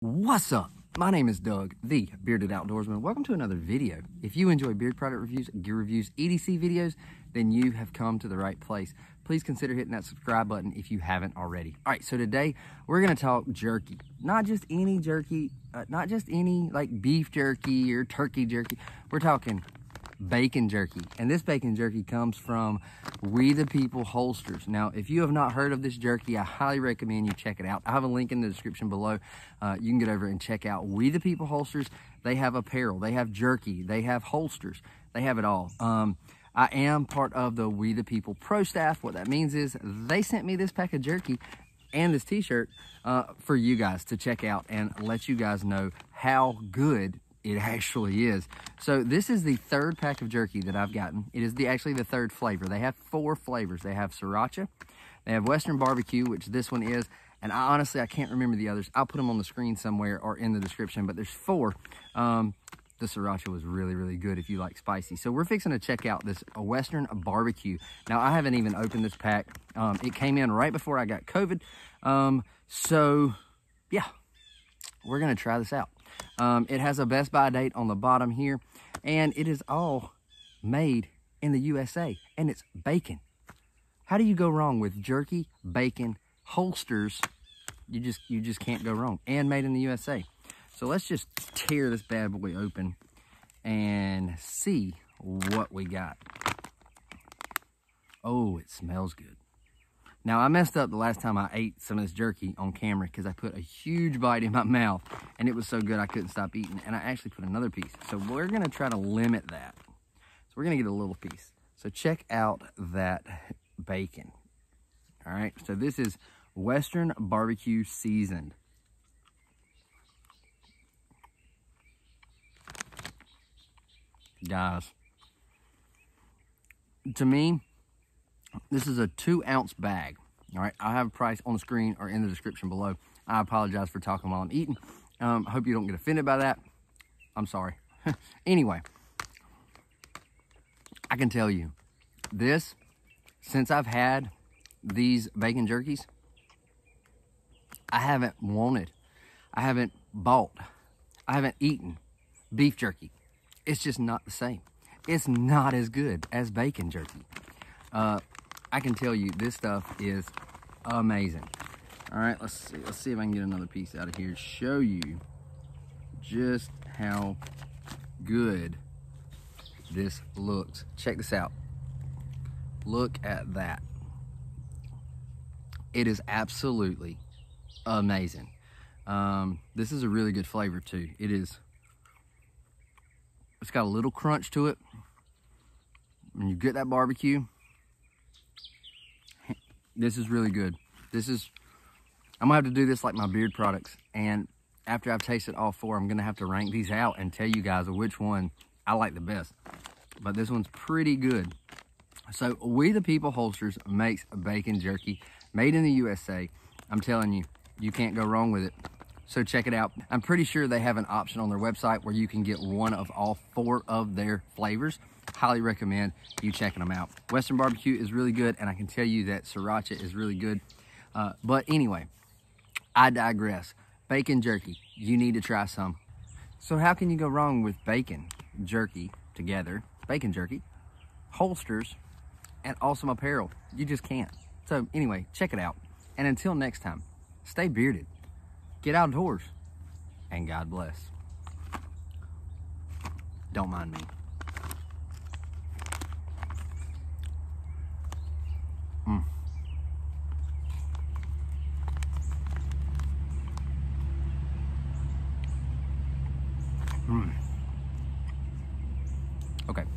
What's up? My name is Doug, the Bearded Outdoorsman. Welcome to another video. If you enjoy beard product reviews, gear reviews, EDC videos, then you have come to the right place. Please consider hitting that subscribe button if you haven't already. All right, so today we're going to talk jerky. Not just any jerky, not just any like beef jerky or turkey jerky. We're talking bacon jerky, and this bacon jerky comes from We the People Holsters. Now, if you have not heard of this jerky, I highly recommend you check it out. I have a link in the description below. You can get over and check out We the People Holsters. They have apparel, they have jerky, they have holsters, they have it all. I am part of the We the People Pro staff. What that means is they sent me this pack of jerky and this t-shirt for you guys to check out and let you guys know how good it actually is. So this is the third pack of jerky that I've gotten. It is actually the third flavor. They have four flavors. They have sriracha, they have Western barbecue, which this one is, and I honestly can't remember the others. I'll put them on the screen somewhere or in the description, but there's four. The sriracha was really good if you like spicy. So we're fixing to check out this Western barbecue. Now I haven't even opened this pack. It came in right before I got COVID. So yeah, we're gonna try this out. It has a Best Buy date on the bottom here, and it is all made in the USA, and it's bacon. How do you go wrong with jerky, bacon, holsters? You just can't go wrong, and made in the USA. So let's just tear this bad boy open and see what we got. Oh, it smells good. Now, I messed up the last time I ate some of this jerky on camera because I put a huge bite in my mouth, and it was so good I couldn't stop eating, and I actually put another piece. So we're going to try to limit that. So we're going to get a little piece. So check out that bacon. All right, so this is Western barbecue seasoned. Guys, to me, this is a 2-ounce bag. All right, I have a price on the screen or in the description below. I apologize for talking while I'm eating. I hope you don't get offended by that. I'm sorry. Anyway, I can tell you this, since I've had these bacon jerkies, I haven't bought, I haven't eaten beef jerky. It's just not the same. It's not as good as bacon jerky. I can tell you this stuff is amazing. All right, let's see if I can get another piece out of here to show you just how good this looks. Check this out. Look at that. It is absolutely amazing. This is a really good flavor too. It's got a little crunch to it. When you get that barbecue, this is really good. I'm gonna have to do this like my beard products, and after I've tasted all four, I'm gonna have to rank these out and tell you guys which one I like the best. But this one's pretty good. So We the People Holsters makes bacon jerky, made in the USA. I'm telling you, you can't go wrong with it. So check it out. I'm pretty sure they have an option on their website where you can get one of all four of their flavors. Highly recommend you checking them out. Western barbecue is really good, and I can tell you that sriracha is really good. But anyway, I digress. Bacon jerky, you need to try some. So how can you go wrong with bacon jerky together, bacon jerky, holsters, and awesome apparel? You just can't. So anyway, check it out. And until next time, stay bearded. Get outdoors, and God bless. Don't mind me. Okay.